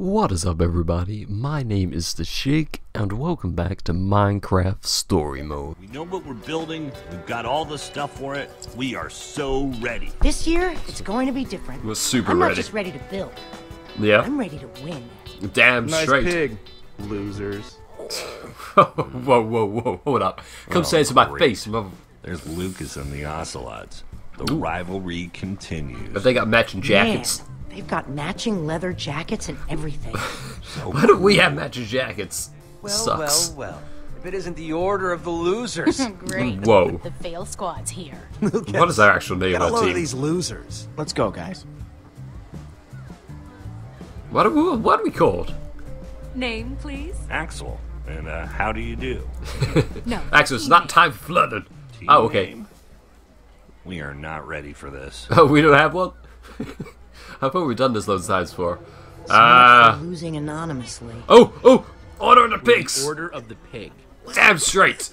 What is up, everybody? My name is The Shig, and welcome back to Minecraft Story Mode. We know what we're building, we've got all the stuff for it, we are so ready. This year, it's going to be different. We're super ready. I'm not just ready to build. Yeah. I'm ready to win. Damn straight. Nice pig. Losers. whoa, hold up. Come say it to my face, mother. There's Lucas and the Ocelots. The rivalry continues. But they got matching jackets. Man. They've got matching leather jackets and everything. Why don't we have matching jackets? Well, sucks. Well. If it isn't the order of the losers. Great. Whoa. The fail squad's here. What is our actual name on the team? These losers. Let's go, guys. What are we called? Name, please. Axel. And how do you do? No. Axel, it's not time for flooding. Oh, okay. Name? We are not ready for this. Oh, we don't have one? I've probably done this loads of times before. Losing anonymously. Oh! Order of the pigs! Order of the pig. Damn straight!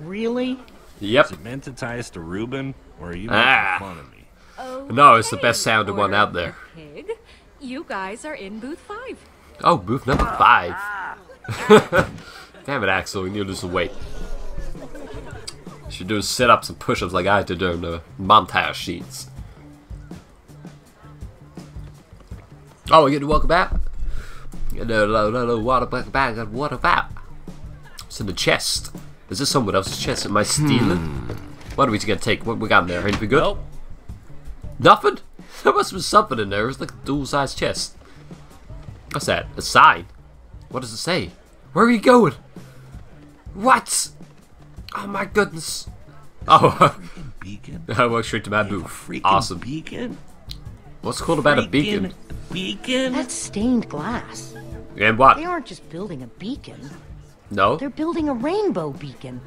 Really? Yep. Is it meant to tie us to Reuben? Or are you making fun of me? Okay. No, it's the best sounding one out there. Pig. You guys are in booth 5. Oh, booth number 5. Damn it, Axel, we need to lose some weight. You should do sit-ups and push-ups like I had to do in the montage sheets. Oh, again, welcome back. What about? It's in the chest. Is this someone else's chest? Am I stealing? What are we gonna take? What we got in there? Anything good? Nope. Nothing? There must have been something in there. It's like a dual-sized chest. What's that? A sign? What does it say? Where are you going? What? Oh my goodness. Oh. Beacon. I walked straight to my booth. Awesome. Beacon? What's cool about a beacon? Beacon? That's stained glass. And what? They aren't just building a beacon. No? They're building a rainbow beacon.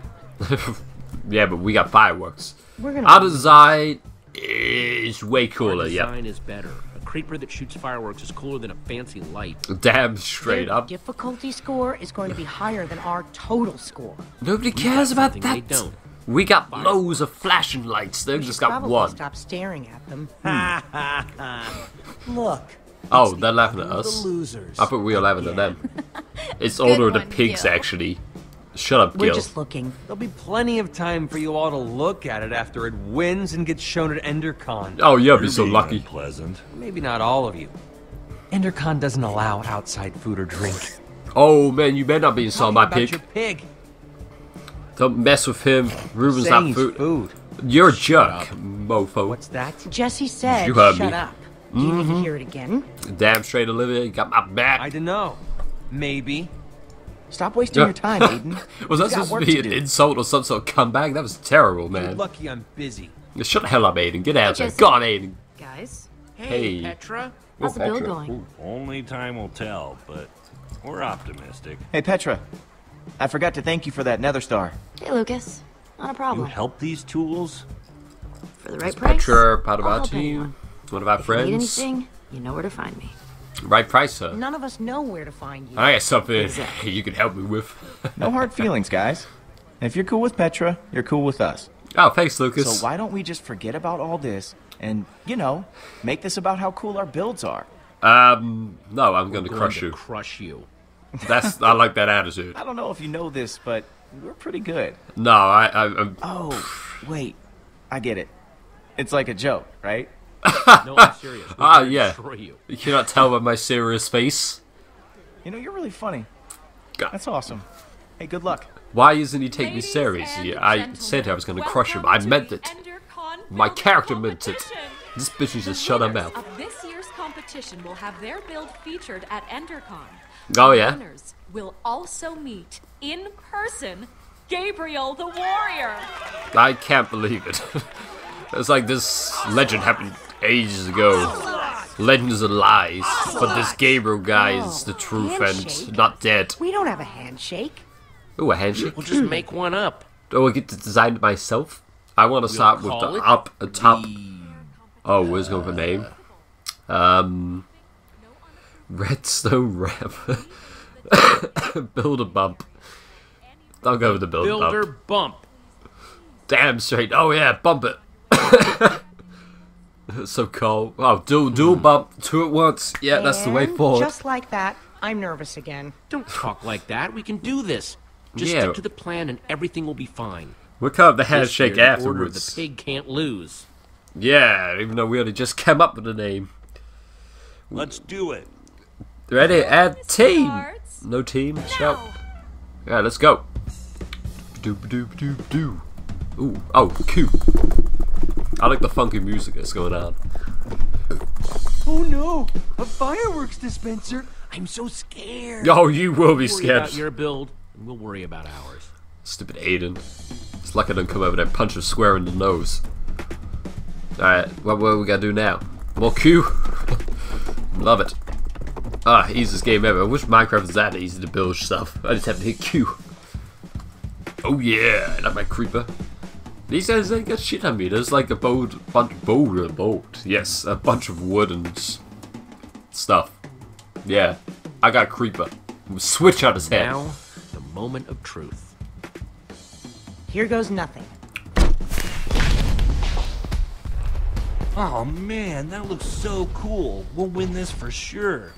Yeah, but we got fireworks. Our design is way cooler, yeah. Our design is better. A creeper that shoots fireworks is cooler than a fancy light. Damn straight up. Their difficulty score is going to be higher than our total score. Nobody cares about that. They don't. We got loads of flashing lights. They've just got one. Stop staring at them. Look. Oh, they're laughing at us. Losers. I thought we were laughing at them. It's order of the pigs, actually. Shut up, Gil. We're just looking. There'll be plenty of time for you all to look at it after it wins and gets shown at Endercon. Oh, you'll be so lucky. Pleasant. Maybe not all of you. Endercon doesn't allow outside food or drink. Oh man, you better not be insulted, my pig. Your pig. Don't mess with him. Reuben's not food. You're a jerk, mofo. What's that? Jesse said, shut up. Do you need to hear it again? Damn straight, Olivia. You got my back. I don't know. Maybe. Stop wasting your time, Aiden. Was that supposed to be an insult or some sort of comeback? That was terrible, man. You're lucky I'm busy. Shut the hell up, Aiden. Get out there. Go on, Aiden. Guys. Hey, Petra. How's the bill going? Ooh, only time will tell, but we're optimistic. Hey, Petra. I forgot to thank you for that nether star. Hey, Lucas. Not a problem. You help these tools? For the right price? Sure, part of our team. One of our friends. If you need anything, you know where to find me. Right price, sir. None of us know where to find you. I got something you can help me with. No hard feelings, guys. And if you're cool with Petra, you're cool with us. Oh, thanks, Lucas. So why don't we just forget about all this and, you know, make this about how cool our builds are? No, I'm going to crush you. Crush you. I like that attitude. I don't know if you know this, but we're pretty good. No, I'm... Oh, wait. I get it. It's like a joke, right? No, I'm serious. You cannot tell by my serious face. You know, you're really funny. God. That's awesome. Hey, good luck. Why doesn't he take me seriously? I said I was going to crush him. I meant it. My character meant it. This bitch just shut her mouth. This year's competition will have their build featured at Endercon. Oh, yeah. The winners will also meet in person Gabriel the Warrior. I can't believe it. It's like this legend happened ages ago. Legends are lies, but this Gabriel guy is the truth and not dead. We don't have a handshake. Oh, a handshake? We'll just make one up. Do I get to design it myself? I want to start with the top. Oh, where's going for name? Redstone ramp. Build a bump. I'll go with the builder bump. Damn straight. Oh yeah, bump it. It's so cold. Oh, dual bump, two at once. Yeah, and that's the way forward. Just like that, I'm nervous again. Don't talk like that. We can do this. Just stick to the plan and everything will be fine. We'll cut up the handshake afterwards. The pig can't lose. Yeah, even though we only just came up with the name. Let's do it. Ready? Add team. No team. Shout. Yeah, let's go. Do. Ooh. Oh, Q. I like the funky music that's going on. Oh no! A fireworks dispenser! I'm so scared! Oh, you will be scared. We'll worry about your build, and we'll worry about ours. Stupid Aiden. It's lucky I didn't come over there and punch her square in the nose. Alright, what do we gotta do now? More Q? Love it. Ah, easiest game ever. I wish Minecraft was that easy to build stuff. I just have to hit Q. Oh yeah, not my creeper. These guys, they got shit on me. There's like a bunch of wood and stuff. Yeah, I got a creeper. Switch out his head. Now, the moment of truth. Here goes nothing. Oh man, that looks so cool. We'll win this for sure.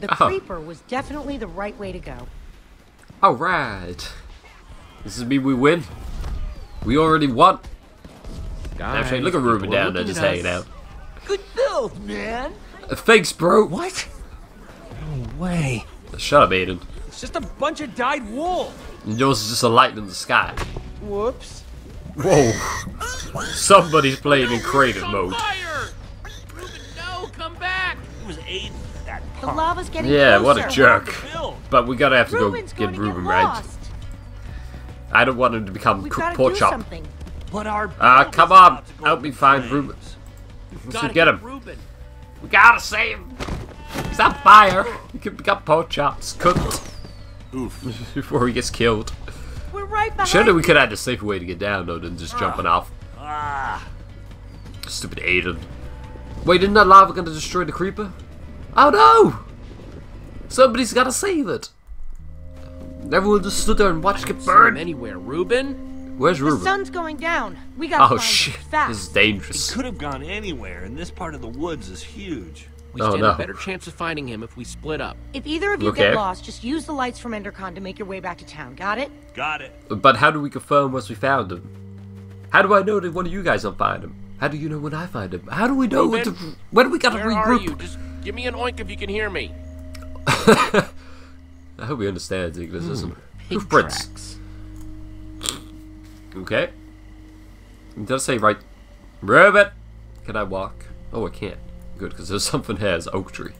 The creeper was definitely the right way to go. Alright. This is me, we win. We already won. Guys, look at Reuben down there just hanging out. Good build, man. Thanks, bro. What? No way. Shut up, Aiden. It's just a bunch of dyed wool. And yours is just a light in the sky. Whoops. Whoa. Somebody's playing in creative mode. Fire. Reuben, no, come back. It was Aiden. That pump. The lava's getting closer. What a jerk. But we gotta have to go get Reuben right. I don't want him to become pork chop. Come on, help me find Reuben. So get him. Reuben. We gotta save him. He's on fire. He can become pork chops cooked before he gets killed. We're right behind. Surely we could have a safer way to get down though than just jumping off. Stupid Aiden. Wait, isn't that lava gonna destroy the creeper? Oh no! Somebody's gotta save it. Everyone just stood there and watched it burn. Anywhere, Reuben? Where's Reuben? The sun's going down. We gotta find him fast. This is dangerous. It could have gone anywhere, and this part of the woods is huge. We stand a better chance of finding him if we split up. If either of you get lost, just use the lights from Endercon to make your way back to town. Got it? Got it. But how do we confirm once we found him? How do I know that one of you guys don't find him? How do you know when I find him? How do we know when we gotta regroup? Where are you? Just give me an oink if you can hear me. I hope he understands the English. Footprints. Okay. It does say right. Reuben! Can I walk? Oh, I can't. Good, because there's something here. It's oak tree.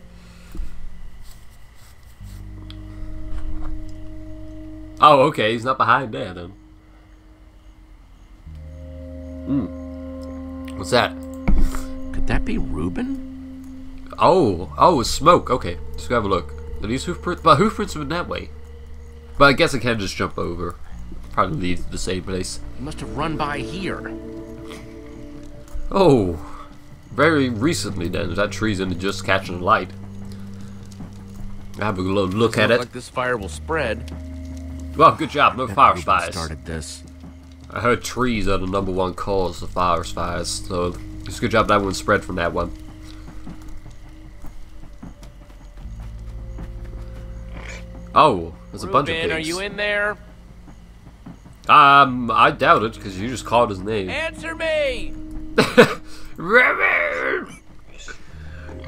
Oh, okay. He's not behind there, then. What's that? Could that be Reuben? Oh, it's smoke. Okay. Let's go have a look. Are these hoofprints? But hoofprints went that way. But I guess I can just jump over. Probably leads to the same place. He must have run by here. Oh, very recently then. That tree's in just catching light. I have a little look at it. Like this fire will spread. Well, good job. No forest fires. Started this. I heard trees are the #1 cause of forest fires. So it's a good job that one spread from that one. Oh, there's a bunch of pigs. Are you in there? I doubt it, because you just called his name. Answer me! Reuben!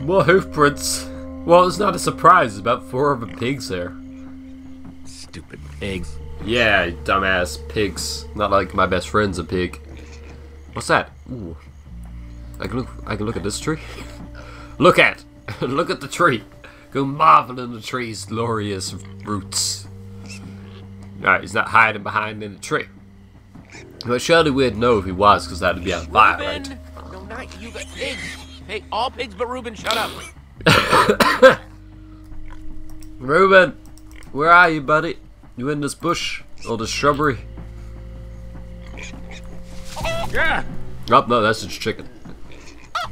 More hoof prints. Well, it's not a surprise. There's about 4 of the pigs there. Stupid pigs. Yeah, dumbass pigs. Not like my best friend's a pig. What's that? Ooh. I can look at this tree? Look at the tree! Go marvel in the tree's glorious roots. Alright, he's not hiding behind in the tree. But surely we'd know if he was, because that'd be on fire, right? No, not you, but pigs. Hey, all pigs but Reuben, shut up. Reuben, where are you, buddy? You in this bush? Or this shrubbery? Yeah. Oh, no, that's just chicken.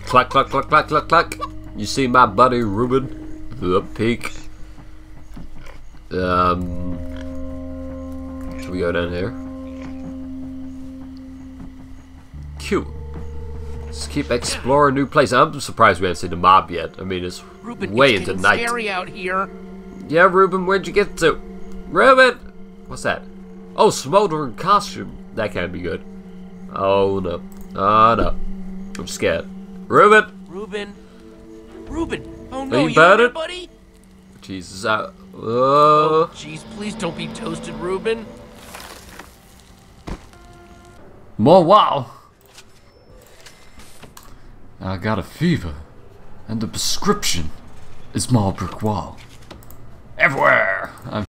Cluck, cluck, cluck, cluck, cluck, cluck. You see my buddy, Reuben? The pig. Should we go down here? Q. Let's keep exploring new places. I'm surprised we haven't seen the mob yet. I mean, it's Reuben way into night. Scary out here. Yeah, Reuben, where'd you get to? Reuben! What's that? Oh, smoldering costume. That can't be good. Oh, no. Oh, no. I'm scared. Reuben! Oh, no, you better, buddy? Jesus, oh, jeez, please don't be toasted, Reuben. More wow. I got a fever, and the prescription is Marlbrook Wall. Everywhere!